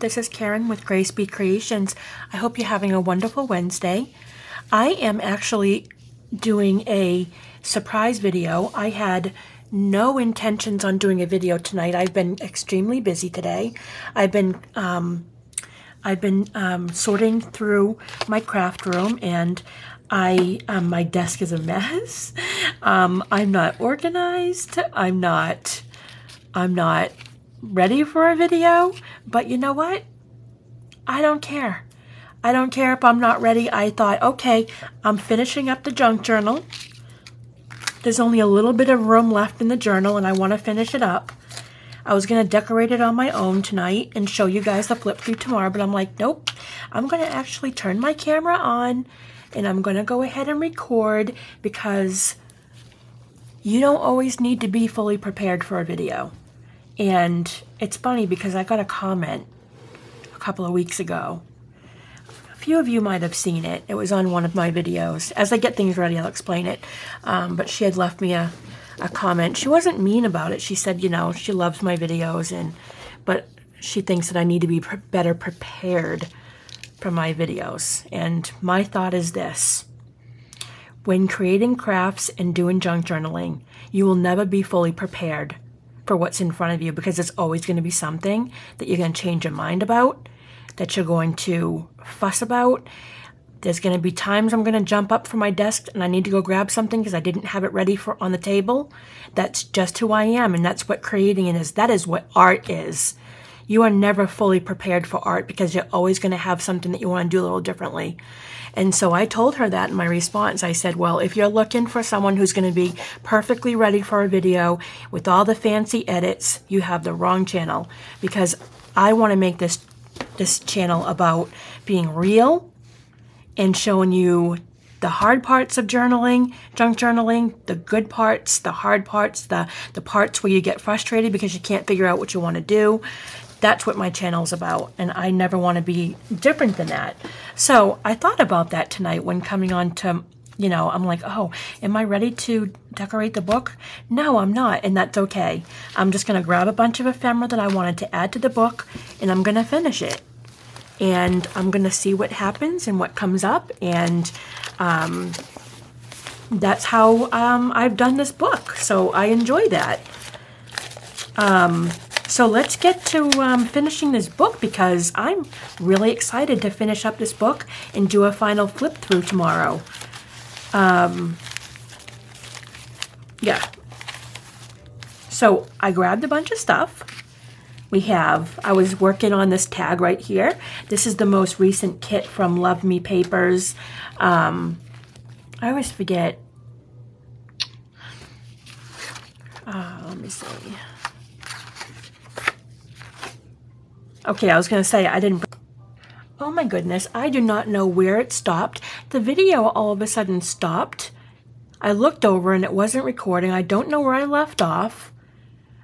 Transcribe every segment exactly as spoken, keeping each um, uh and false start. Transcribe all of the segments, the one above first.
This is Karen with Grace Be Creations. I hope you're having a wonderful Wednesday. I am actually doing a surprise video. I had no intentions on doing a video tonight. I've been extremely busy today. I've been um, I've been um, sorting through my craft room, and I um, my desk is a mess. Um, I'm not organized. I'm not I'm not ready for a video, but you know what? I don't care. I don't care if I'm not ready. I thought, okay, I'm finishing up the junk journal. There's only a little bit of room left in the journal, and I want to finish it up. I was going to decorate it on my own tonight and show you guys the flip through tomorrow, but I'm like, nope. I'm going to actually turn my camera on, and I'm going to go ahead and record, because you don't always need to be fully prepared for a video. And it's funny because I got a comment a couple of weeks ago. Few of you might have seen it. It was on one of my videos. As I get things ready, I'll explain it. Um, but she had left me a, a comment. She wasn't mean about it. She said, you know, she loves my videos, and but she thinks that I need to be pre- better prepared for my videos. And my thought is this. When creating crafts and doing junk journaling, you will never be fully prepared for what's in front of you, because it's always going to be something that you're going to change your mind about, that you're going to fuss about. There's going to be times I'm going to jump up from my desk and I need to go grab something because I didn't have it ready for on the table. That's just who I am, and that's what creating it is. That is what art is. You are never fully prepared for art because you're always going to have something that you want to do a little differently. And so I told her that in my response. I said, well, if you're looking for someone who's going to be perfectly ready for a video with all the fancy edits, you have the wrong channel, because I want to make this this channel about being real and showing you the hard parts of journaling, junk journaling, the good parts, the hard parts, the, the parts where you get frustrated because you can't figure out what you want to do. That's what my channel's about, and I never want to be different than that. So I thought about that tonight when coming on to, you know, I'm like, oh, am I ready to decorate the book? No, I'm not, and that's okay. I'm just going to grab a bunch of ephemera that I wanted to add to the book, and I'm going to finish it. And I'm going to see what happens and what comes up, and um, that's how um, I've done this book, so I enjoy that. Um... So let's get to um, finishing this book, because I'm really excited to finish up this book and do a final flip through tomorrow. Um, yeah. So I grabbed a bunch of stuff. We have, I was working on this tag right here. This is the most recent kit from Love Me Papers. Um, I always forget. Uh, let me see. Okay, I was going to say I didn't... Oh my goodness, I do not know where it stopped. The video all of a sudden stopped. I looked over and it wasn't recording. I don't know where I left off.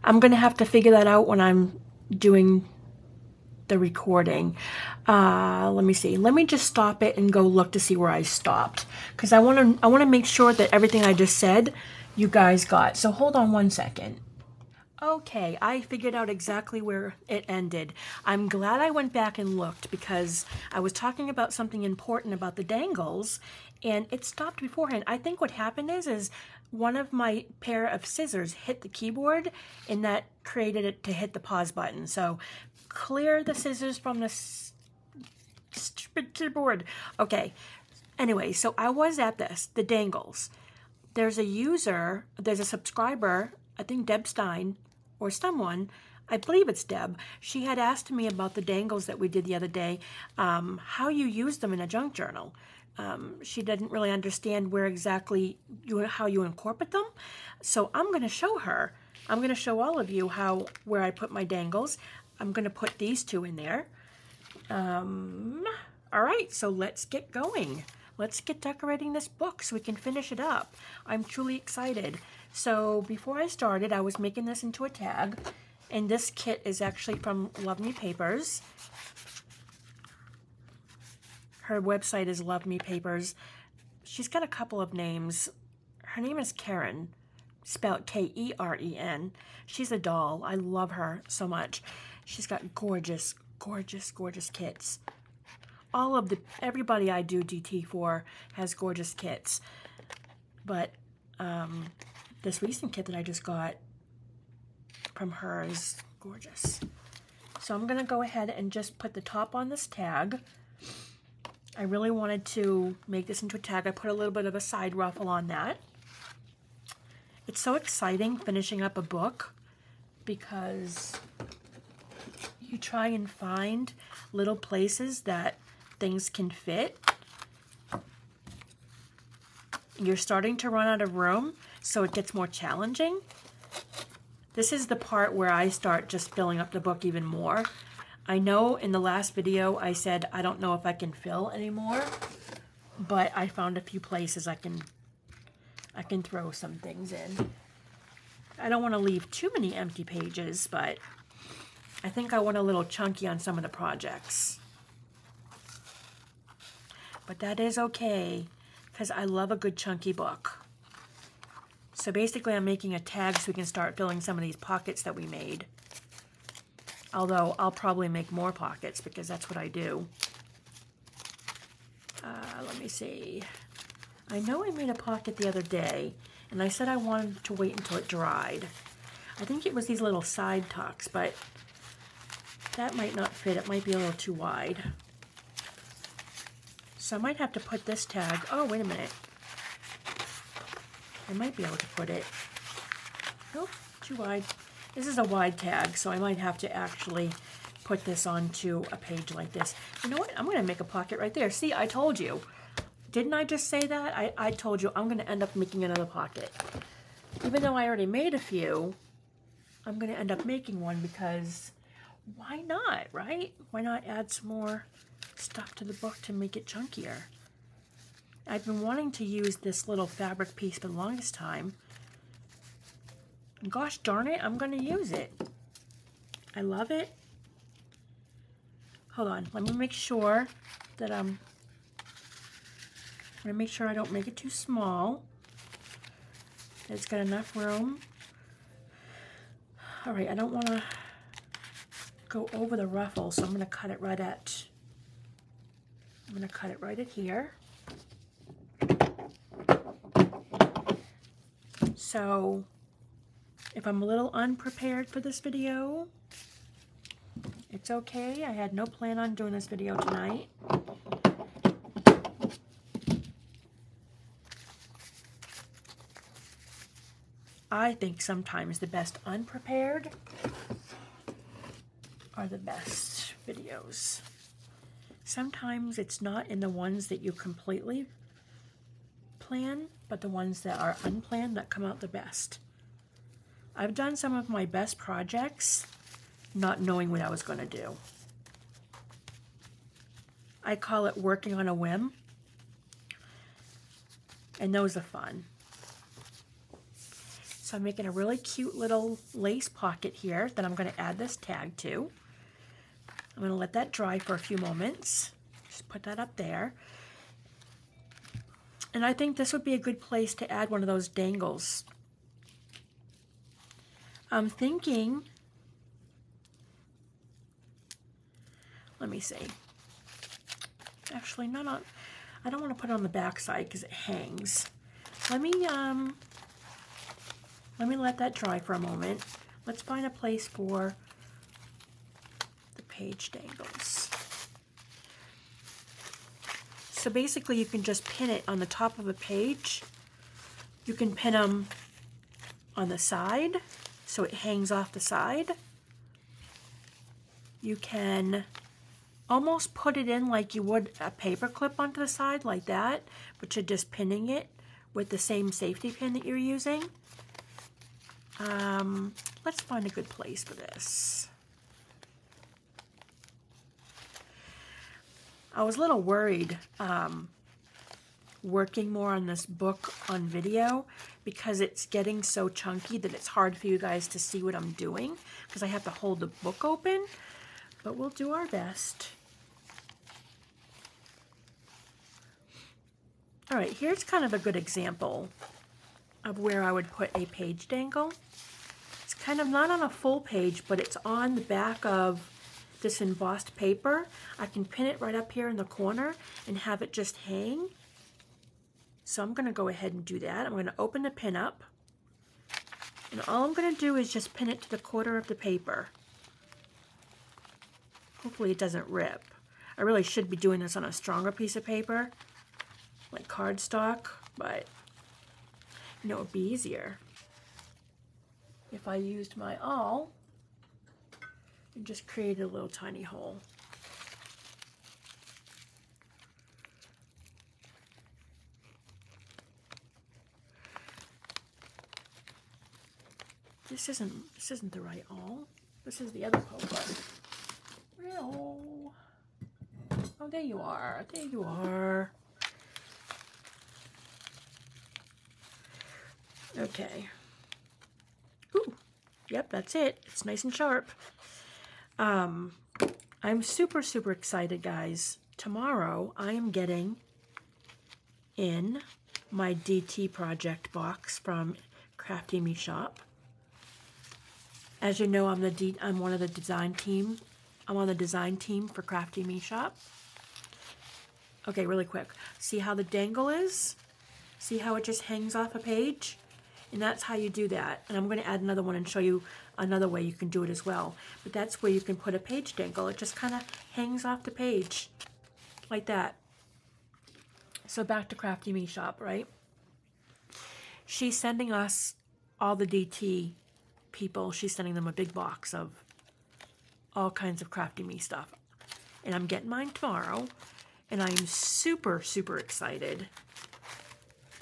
I'm going to have to figure that out when I'm doing the recording. Uh, let me see. Let me just stop it and go look to see where I stopped, because I want to I want to make sure that everything I just said you guys got. So hold on one second. Okay, I figured out exactly where it ended. I'm glad I went back and looked, because I was talking about something important about the dangles, and it stopped beforehand. I think what happened is, is one of my pair of scissors hit the keyboard, and that created it to hit the pause button. So clear the scissors from the stupid keyboard. Okay, anyway, so I was at this, the dangles. There's a user, there's a subscriber, I think Deb Stein, or someone, I believe it's Deb, she had asked me about the dangles that we did the other day, um, how you use them in a junk journal. Um, she didn't really understand where exactly you, how you incorporate them, so I'm going to show her. I'm going to show all of you how where I put my dangles. I'm going to put these two in there. Um, all right, so let's get going. Let's get decorating this book so we can finish it up. I'm truly excited. So before I started, I was making this into a tag, and this kit is actually from Love Me Papers. Her website is Love Me Papers. She's got a couple of names. Her name is Karen, spelled K E R E N. She's a doll. I love her so much. She's got gorgeous, gorgeous, gorgeous kits. All of the, everybody I do D T for has gorgeous kits. But um, this recent kit that I just got from her is gorgeous. So I'm going to go ahead and just put the top on this tag. I really wanted to make this into a tag. I put a little bit of a side ruffle on that. It's so exciting finishing up a book because you try and find little places that things can fit. You're starting to run out of room, so it gets more challenging. This is the part where I start just filling up the book even more. I know in the last video I said I don't know if I can fill anymore, but I found a few places I can I can throw some things in. I don't want to leave too many empty pages, but I think I want a little chunky on some of the projects. But that is okay, because I love a good chunky book. So basically I'm making a tag so we can start filling some of these pockets that we made. Although I'll probably make more pockets because that's what I do. Uh, let me see. I know I made a pocket the other day, and I said I wanted to wait until it dried. I think it was these little side tucks, but that might not fit. It might be a little too wide. So I might have to put this tag. Oh, wait a minute. I might be able to put it. Nope, too wide. This is a wide tag, so I might have to actually put this onto a page like this. You know what? I'm going to make a pocket right there. See, I told you. Didn't I just say that? I, I told you I'm going to end up making another pocket. Even though I already made a few, I'm going to end up making one because why not, right? Why not add some more stuff to the book to make it chunkier? I've been wanting to use this little fabric piece for the longest time. Gosh darn it, I'm going to use it. I love it. Hold on, let me make sure that I'm... I'm going to make sure I don't make it too small. It's got enough room. All right, I don't want to go over the ruffle, so I'm going to cut it right at, I'm going to cut it right at here. So if I'm a little unprepared for this video, it's okay. I had no plan on doing this video tonight. I think sometimes the best unprepared are the best videos. Sometimes it's not in the ones that you completely plan, but the ones that are unplanned that come out the best. I've done some of my best projects not knowing what I was going to do. I call it working on a whim, and those are fun. So I'm making a really cute little lace pocket here that I'm going to add this tag to. I'm going to let that dry for a few moments. Just put that up there. And I think this would be a good place to add one of those dangles. I'm thinking, let me see. Actually, no, no, I don't want to put it on the back side because it hangs. Let me, um, Let me let that dry for a moment. Let's find a place for the page dangles. So basically you can just pin it on the top of a page. You can pin them on the side so it hangs off the side. You can almost put it in like you would a paper clip onto the side like that, but you're just pinning it with the same safety pin that you're using. Um, let's find a good place for this. I was a little worried um, working more on this book on video because it's getting so chunky that it's hard for you guys to see what I'm doing because I have to hold the book open, but we'll do our best. All right, here's kind of a good example of where I would put a page dangle. It's kind of not on a full page, but it's on the back of this embossed paper. I can pin it right up here in the corner and have it just hang. So I'm going to go ahead and do that. I'm going to open the pin up. And all I'm going to do is just pin it to the corner of the paper. Hopefully it doesn't rip. I really should be doing this on a stronger piece of paper, like cardstock, but you know, it would be easier if I used my awl and just created a little tiny hole. This isn't this isn't the right awl. This is the other paper. Oh, oh, there you are. There you are. Okay. Ooh, yep, that's it. It's nice and sharp. Um, I'm super, super excited, guys. Tomorrow I am getting in my D T project box from Crafty Me Shop. As you know, I'm the D I'm one of the design team. I'm on the design team for Crafty Me Shop. Okay, really quick. See how the dangle is? See how it just hangs off a page? And that's how you do that. And I'm going to add another one and show you another way you can do it as well. But that's where you can put a page dangle. It just kind of hangs off the page like that. So back to Crafty Me Shop, right? She's sending us all the D T people. She's sending them a big box of all kinds of Crafty Me stuff. And I'm getting mine tomorrow. And I am super, super excited.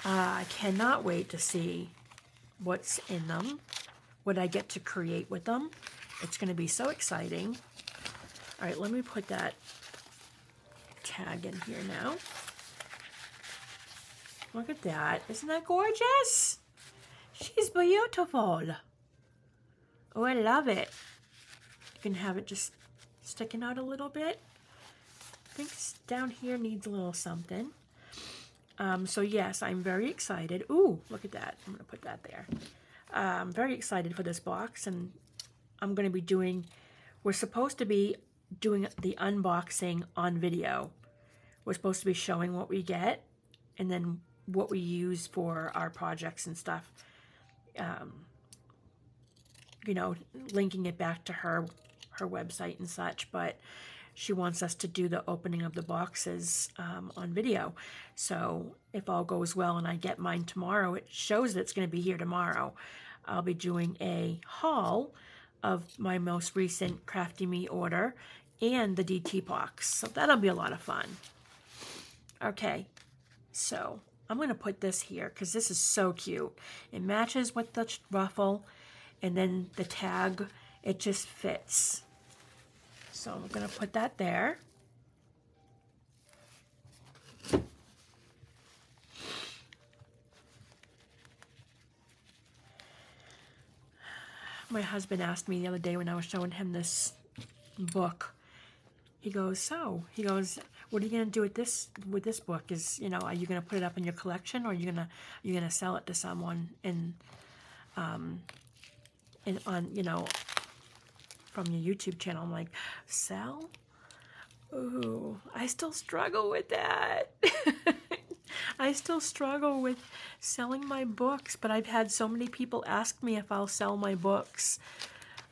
Uh, I cannot wait to see what's in them, what I get to create with them. It's going to be so exciting. All right, let me put that tag in here now. Look at that. Isn't that gorgeous? She's beautiful. Oh, I love it. You can have it just sticking out a little bit. I think down here needs a little something. Um, so yes, I'm very excited. Ooh, look at that. I'm going to put that there. Uh, I'm very excited for this box, and I'm going to be doing, we're supposed to be doing the unboxing on video. We're supposed to be showing what we get and then what we use for our projects and stuff. Um, you know, linking it back to her, her website and such, but she wants us to do the opening of the boxes um, on video. So if all goes well and I get mine tomorrow, it shows that it's going to be here tomorrow. I'll be doing a haul of my most recent Crafty Me order and the D T box. So that'll be a lot of fun. Okay, so I'm going to put this here because this is so cute. It matches with the ruffle and then the tag. It just fits. So I'm going to put that there. My husband asked me the other day when I was showing him this book. He goes, so, he goes, what are you going to do with this with this book? Is, you know, are you going to put it up in your collection, or are you going to you're going to sell it to someone and um and on, you know, from your YouTube channel? I'm like, sell? Ooh, I still struggle with that. I still struggle with selling my books, but I've had so many people ask me if I'll sell my books.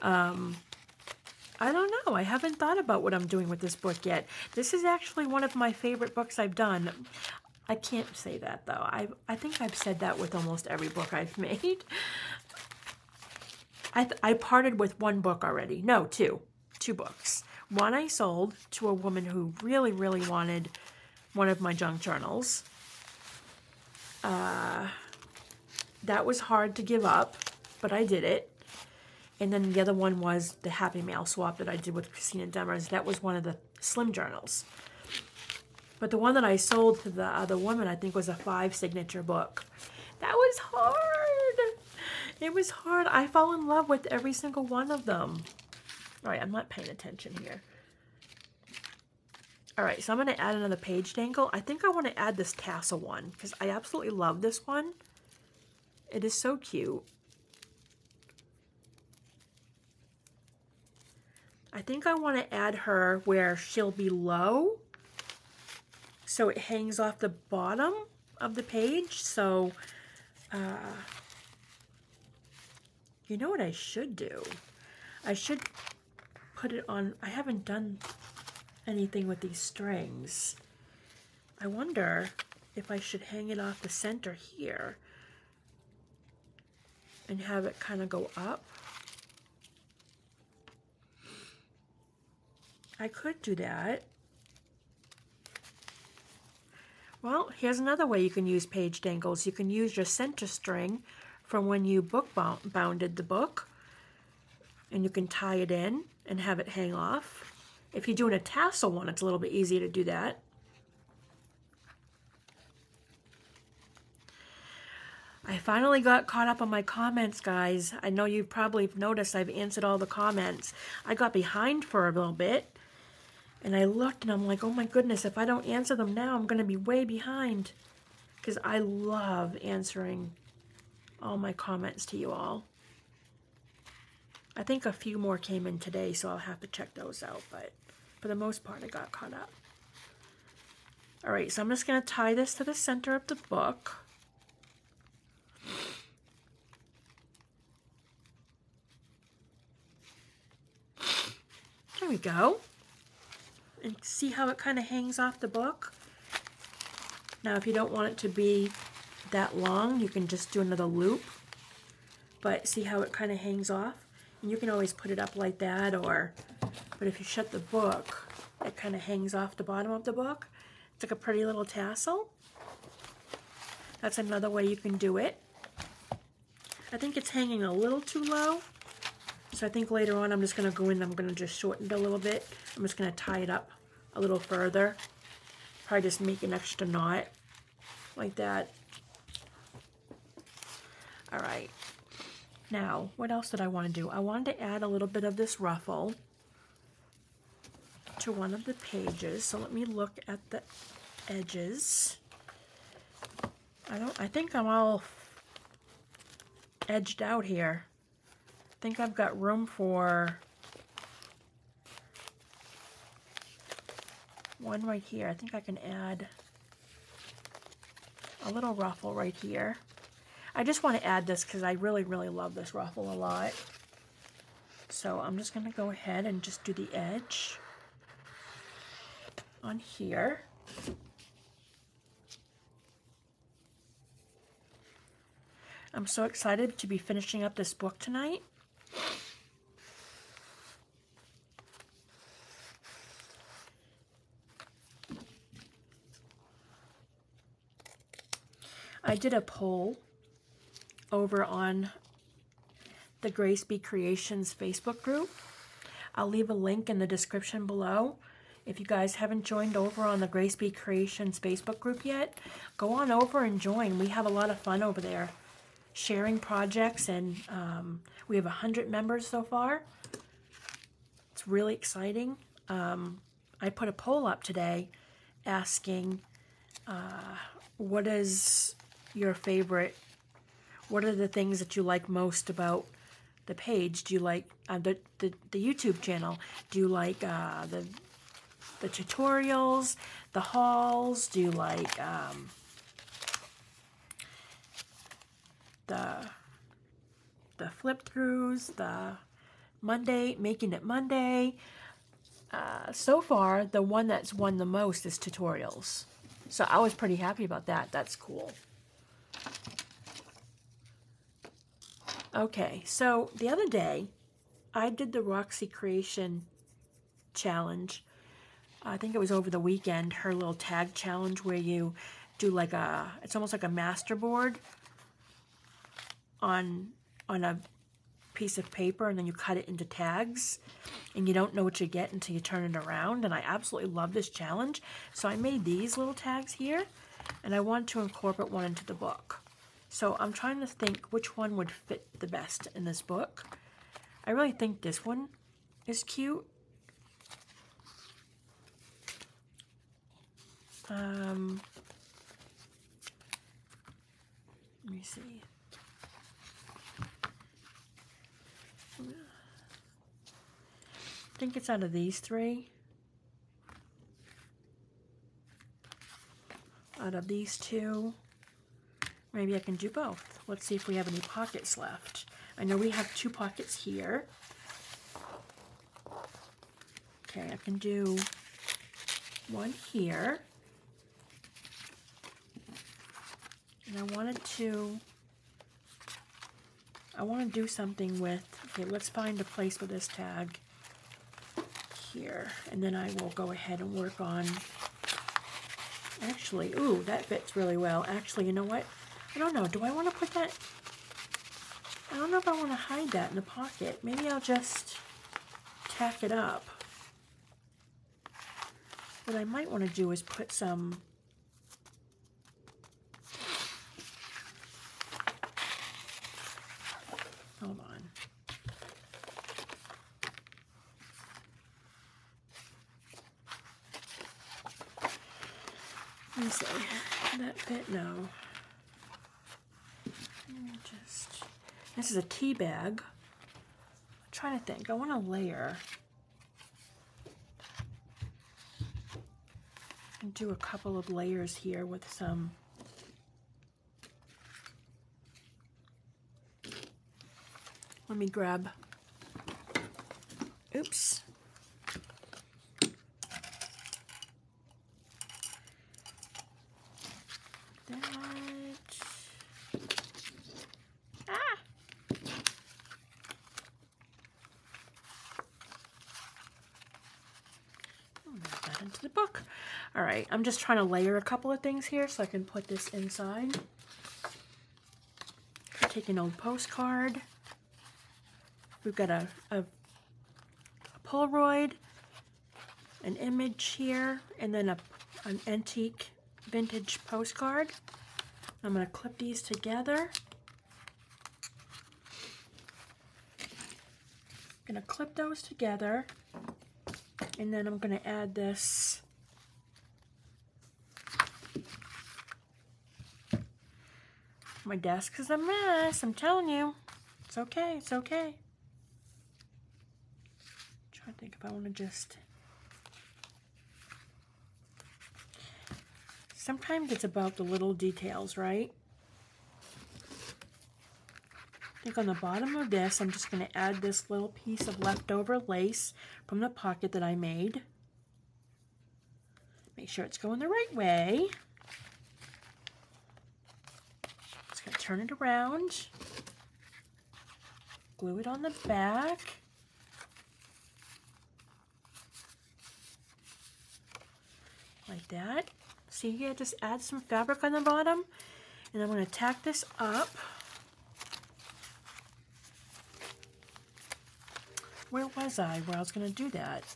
Um, I don't know. I haven't thought about what I'm doing with this book yet. This is actually one of my favorite books I've done. I can't say that, though. I I think I've said that with almost every book I've made. I, th I parted with one book already. No, two. Two books. One I sold to a woman who really, really wanted one of my junk journals. Uh, that was hard to give up, but I did it. And then the other one was the Happy Mail swap that I did with Christina Demers. That was one of the slim journals. But the one that I sold to the other woman, I think, was a five signature book. That was hard. It was hard. I fall in love with every single one of them. All right, I'm not paying attention here. All right, so I'm going to add another page dangle. I think I want to add this tassel one because I absolutely love this one. It is so cute. I think I want to add her where she'll be low, so it hangs off the bottom of the page. So, uh, you know what I should do? I should put it on, I haven't done anything with these strings. I wonder if I should hang it off the center here and have it kind of go up. I could do that. Well, here's another way you can use page dangles. You can use your center string from when you book bounded the book, and you can tie it in and have it hang off. If you're doing a tassel one, it's a little bit easier to do that. I finally got caught up on my comments, guys. I know you probably have noticed I've answered all the comments. I got behind for a little bit, and I looked, and I'm like, oh my goodness, if I don't answer them now, I'm going to be way behind, because I love answering all my comments to you all. I think a few more came in today, so I'll have to check those out, but for the most part, I got caught up. All right, so I'm just going to tie this to the center of the book. There we go, and see how it kind of hangs off the book. Now if you don't want it to be that long, you can just do another loop, but see how it kind of hangs off, and you can always put it up like that, or but if you shut the book, it kind of hangs off the bottom of the book. It's like a pretty little tassel. That's another way you can do it. I think it's hanging a little too low, so I think later on I'm just going to go in and I'm going to just shorten it a little bit. I'm just going to tie it up a little further. Probably just make an extra knot like that. All right. Now, what else did I want to do? I wanted to add a little bit of this ruffle to one of the pages. So let me look at the edges. I don't, I think I'm all edged out here. I think I've got room for one right here. I think I can add a little ruffle right here. I just want to add this because I really, really love this ruffle a lot. So I'm just going to go ahead and just do the edge on here. I'm so excited to be finishing up this book tonight. I did a poll over on the Grace Be Creations Facebook group. I'll leave a link in the description below. If you guys haven't joined over on the Grace Be Creations Facebook group yet, go on over and join. We have a lot of fun over there, sharing projects, and um, we have one hundred members so far. It's really exciting. Um, I put a poll up today asking uh, what is your favorite, what are the things that you like most about the page? Do you like uh, the, the, the YouTube channel? Do you like uh, the, the tutorials, the hauls? Do you like... Um, the the flip throughs, the Monday, making it Monday. Uh, so far, the one that's won the most is tutorials. So I was pretty happy about that. That's cool. Okay, so the other day, I did the Roxy Creation Challenge. I think it was over the weekend, her little tag challenge where you do like a, it's almost like a master board on on a piece of paper, and then you cut it into tags, and you don't know what you get until you turn it around. And I absolutely love this challenge, so I made these little tags here, and I want to incorporate one into the book. So I'm trying to think which one would fit the best in this book. I really think this one is cute. Um, let me see. think it's out of these three. Out of these two. Maybe I can do both. Let's see if we have any pockets left. I know we have two pockets here. Okay, I can do one here. And I wanted to, I want to do something with, okay, let's find a place for this tag here. And then I will go ahead and work on, actually, ooh, that fits really well. Actually, you know what? I don't know. Do I want to put that? I don't know if I want to hide that in the pocket. Maybe I'll just tack it up. What I might want to do is put some, hold on. Let me see, did that fit? No. Just, this is a tea bag. I'm trying to think, I want a layer. Do a couple of layers here with some, let me grab, oops, that, ah, I'll move that into the book. All right, I'm just trying to layer a couple of things here so I can put this inside. Take an old postcard. We've got a, a, a Polaroid, an image here, and then a, an antique vintage postcard. I'm gonna clip these together. I'm gonna clip those together, and then I'm gonna add this . My desk is a mess, I'm telling you. It's okay, it's okay. I'm trying to think if I want to just... Sometimes it's about the little details, right? I think on the bottom of this, I'm just going to add this little piece of leftover lace from the pocket that I made. Make sure it's going the right way. Turn it around, glue it on the back, like that. See here, just add some fabric on the bottom, and I'm going to tack this up. Where was I? Where I was going to do that?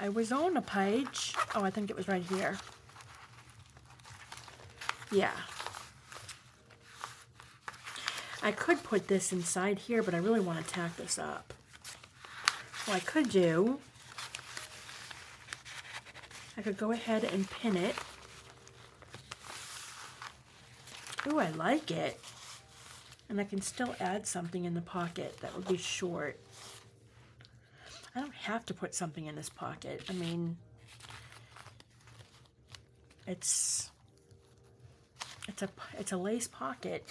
I was on a page. Oh, I think it was right here. Yeah, I could put this inside here, but I really want to tack this up. What I could do, I could go ahead and pin it. Ooh, I like it. And I can still add something in the pocket that would be short. I don't have to put something in this pocket. I mean, it's... It's a, it's a lace pocket.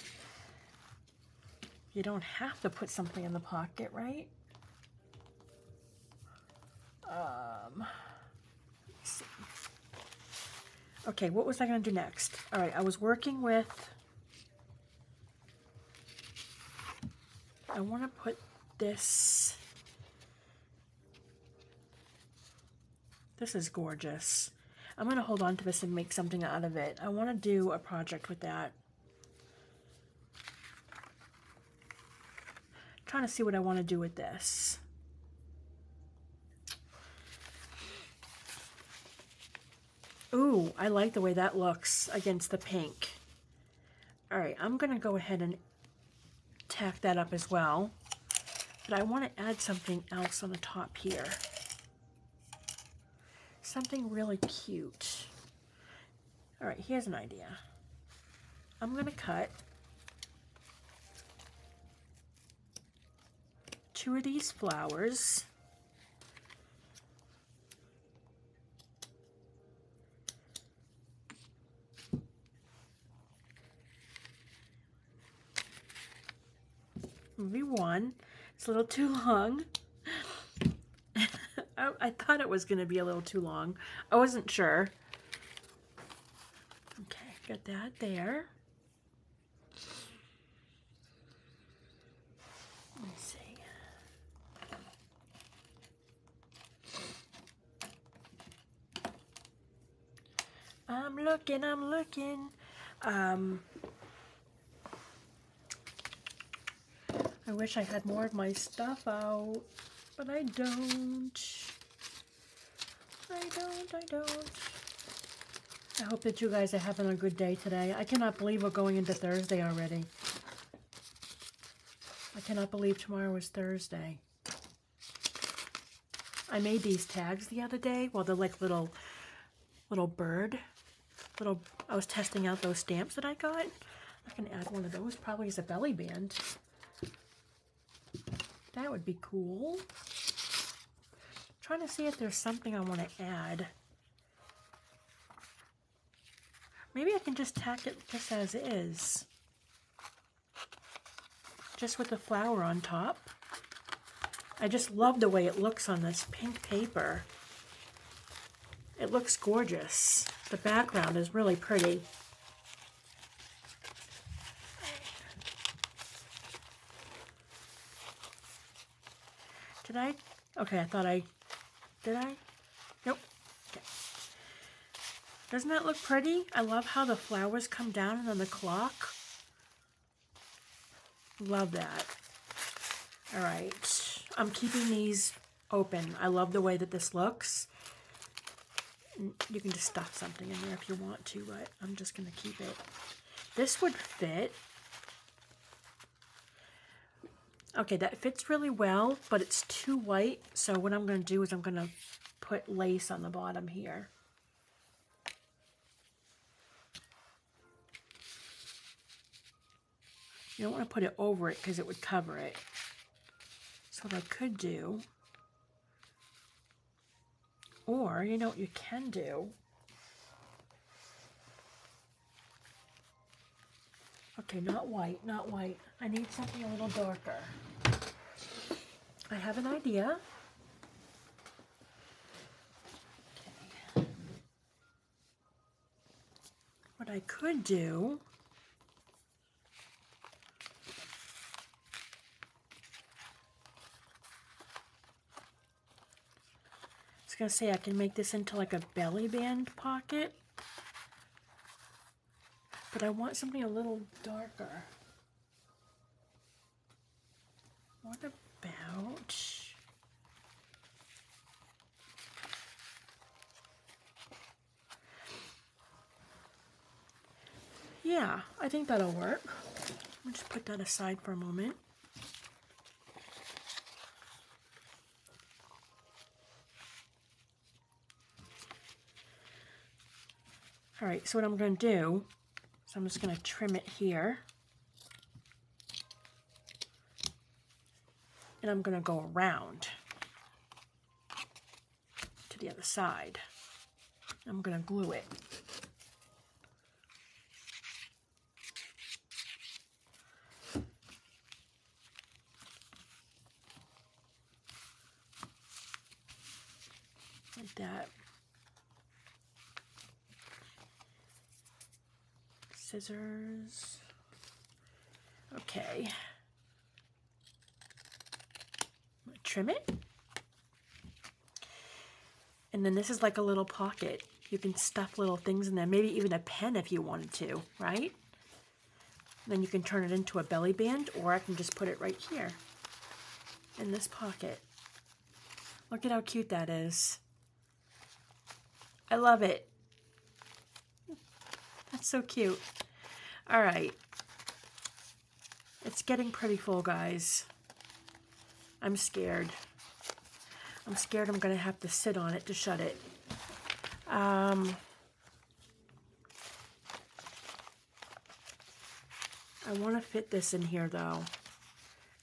You don't have to put something in the pocket, right? Um, let's see. Okay, what was I going to do next? All right, I was working with... I want to put this... This is gorgeous. I'm going to hold on to this and make something out of it. I want to do a project with that. I'm trying to see what I want to do with this. Ooh, I like the way that looks against the pink. All right, I'm going to go ahead and tack that up as well. But I want to add something else on the top here. Something really cute. All right, here's an idea. I'm gonna cut. two of these flowers. Maybe one. It's a little too long. I, I thought it was going to be a little too long. I wasn't sure. Okay, got that there. Let's see. I'm looking, I'm looking. Um... I wish I had more of my stuff out, but I don't. I don't, I don't. I hope that you guys are having a good day today. I cannot believe we're going into Thursday already. I cannot believe tomorrow is Thursday. I made these tags the other day. Well, they're like little, little bird. Little. I was testing out those stamps that I got. I can add one of those, probably as a belly band. That would be cool. I'm trying to see if there's something I want to add. Maybe I can just tack it just as is. Just with the flower on top. I just love the way it looks on this pink paper. It looks gorgeous. The background is really pretty. Did I? Okay, I thought I, did I? Nope. Okay. Doesn't that look pretty? I love how the flowers come down and then the clock. Love that. All right. I'm keeping these open. I love the way that this looks. You can just stuff something in there if you want to, but I'm just going to keep it. This would fit. Okay, that fits really well, but it's too white, so what I'm going to do is I'm going to put lace on the bottom here. You don't want to put it over it because it would cover it. So what I could do, or you know what you can do? Okay, not white, not white. I need something a little darker. I have an idea. Okay. What I could do, I was gonna say I can make this into like a belly band pocket. But I want something a little darker. What about... Yeah, I think that'll work. I'll just put that aside for a moment. All right, so what I'm going to do, so I'm just going to trim it here. And I'm going to go around to the other side. I'm going to glue it. Like that. Scissors. Okay. I'm gonna trim it. And then this is like a little pocket. You can stuff little things in there, maybe even a pen if you wanted to, right? And then you can turn it into a belly band, or I can just put it right here in this pocket. Look at how cute that is. I love it. That's so cute. All right, it's getting pretty full, guys. I'm scared. I'm scared I'm gonna have to sit on it to shut it. Um, I wanna fit this in here though,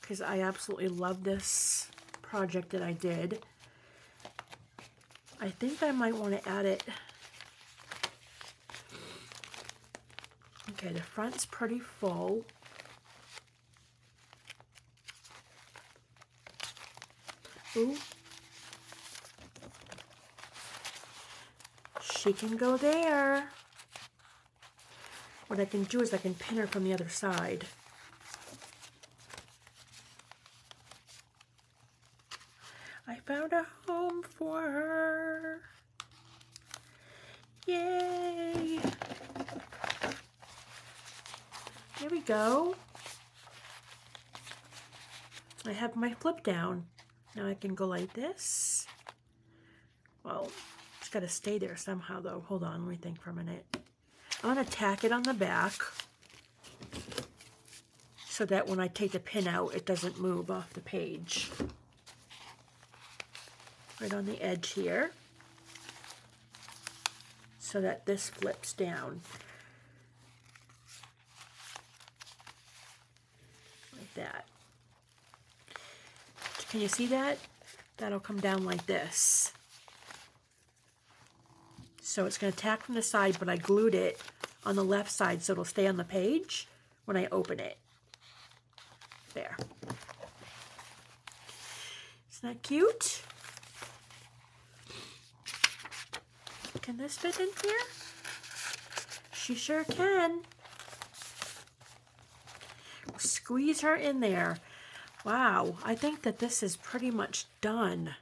because I absolutely love this project that I did. I think I might want to add it. Okay, the front's pretty full. Ooh. She can go there. What I can do is I can pin her from the other side. I found a home for her. Yay! There we go. I have my flip down. Now I can go like this. Well, it's got to stay there somehow though. Hold on, let me think for a minute. I'm going to tack it on the back so that when I take the pin out, it doesn't move off the page. Right on the edge here so that this flips down. Like that. Can you see that? That'll come down like this. So it's going to tack from the side, but I glued it on the left side so it'll stay on the page when I open it. There. Isn't that cute? Can this fit in here? She sure can. Squeeze her in there. Wow, I think that this is pretty much done.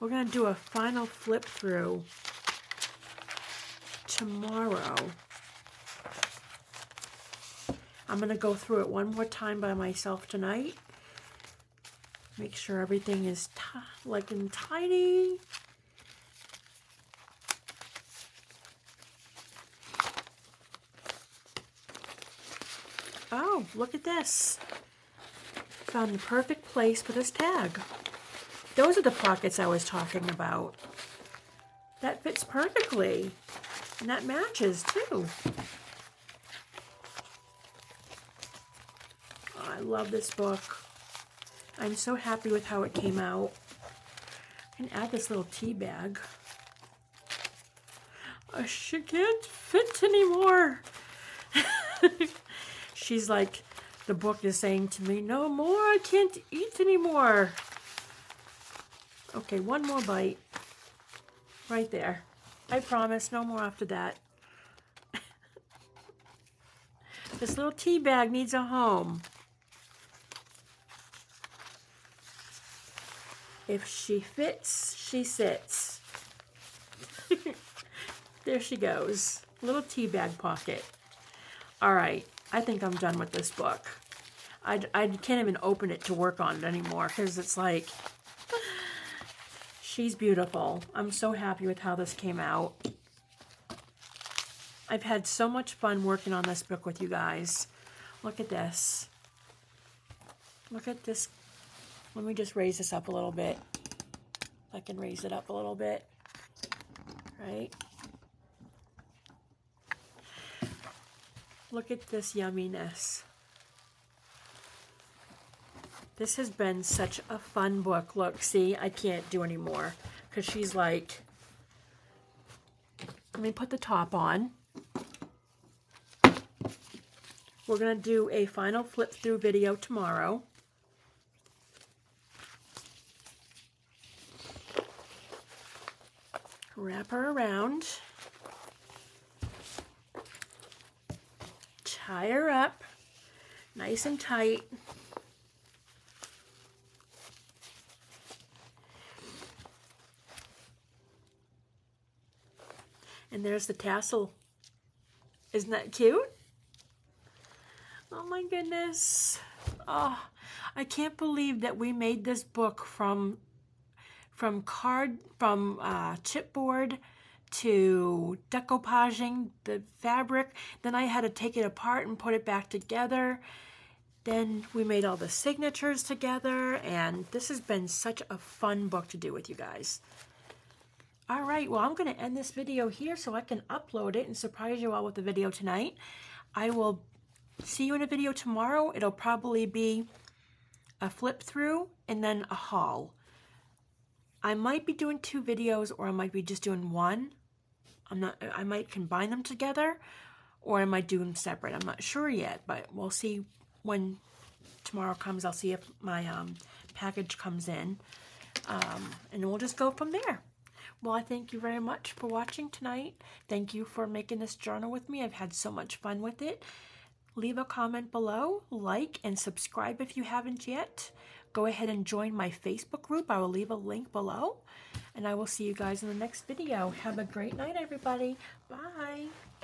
We're going to do a final flip through tomorrow. I'm going to go through it one more time by myself tonight. Make sure everything is like in tiny. Oh, look at this. Found the perfect place for this tag. Those are the pockets I was talking about. That fits perfectly. And that matches too. Oh, I love this book. I'm so happy with how it came out. And add this little tea bag. Oh, she can't fit anymore. She's like, the book is saying to me, no more, I can't eat anymore. Okay, one more bite. Right there. I promise, no more after that. This little tea bag needs a home. If she fits, she sits. There she goes. Little tea bag pocket. All right. I think I'm done with this book. I, I can't even open it to work on it anymore because it's like, she's beautiful. I'm so happy with how this came out. I've had so much fun working on this book with you guys. Look at this. Look at this. Let me just raise this up a little bit. I can raise it up a little bit, right? Look at this yumminess. This has been such a fun book. Look, see, I can't do anymore because she's like, let me put the top on. We're going to do a final flip through video tomorrow. Wrap her around. Tie her up, nice and tight. And there's the tassel. Isn't that cute? Oh my goodness. Oh, I can't believe that we made this book from, from card, from uh, chipboard, to decoupaging the fabric, then I had to take it apart and put it back together. Then we made all the signatures together, and this has been such a fun book to do with you guys. All right, well, I'm going to end this video here so I can upload it and surprise you all with the video tonight. I will see you in a video tomorrow. It'll probably be a flip through and then a haul. I might be doing two videos, or I might be just doing one. I'm not, I might combine them together, or I might do them separate. I'm not sure yet, but we'll see when tomorrow comes. I'll see if my um, package comes in, um, and we'll just go from there. Well, I thank you very much for watching tonight. Thank you for making this journal with me. I've had so much fun with it. Leave a comment below, like, and subscribe if you haven't yet. Go ahead and join my Facebook group. I will leave a link below, and I will see you guys in the next video. Have a great night, everybody. Bye.